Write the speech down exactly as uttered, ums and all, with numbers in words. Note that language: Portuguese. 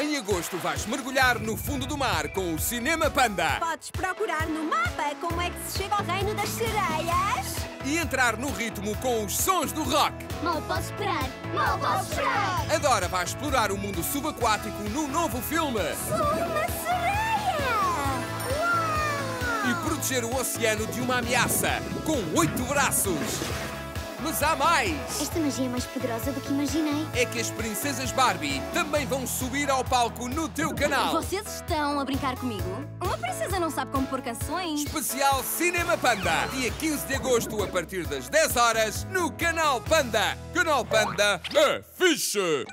Em agosto vais mergulhar no fundo do mar com o Cinema Panda. Podes procurar no mapa como é que se chega ao reino das sereias. E entrar no ritmo com os sons do rock. Mal posso esperar, mal posso esperar. Agora vais explorar o mundo subaquático no novo filme. Sou uma sereia! Uau! E proteger o oceano de uma ameaça com oito braços. Mas há mais! Esta magia é mais poderosa do que imaginei. É que as princesas Barbie também vão subir ao palco no teu canal. Vocês estão a brincar comigo? Uma princesa não sabe como pôr canções. Especial Cinema Panda. Dia quinze de agosto, a partir das dez horas, no Canal Panda. Canal Panda é fixe!